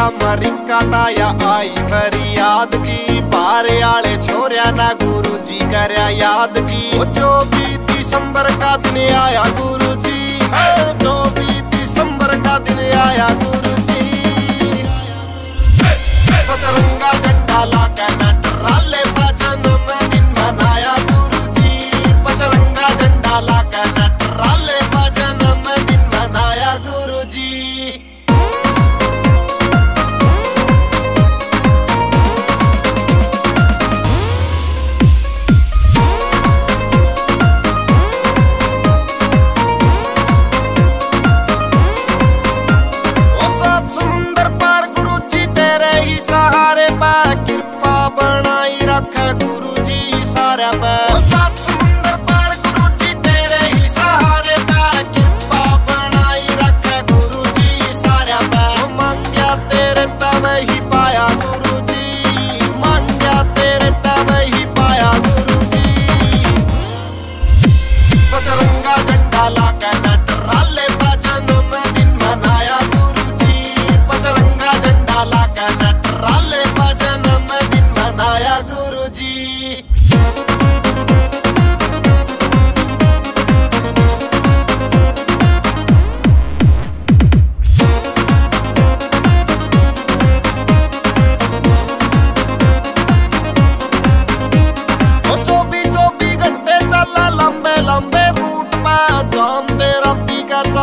या मरिंका ताया आई फरियाद जी पारे आले छोरिया ना गुरु जी करया याद जी। ओ 24 दिसंबर का दिन आया गुरु जी।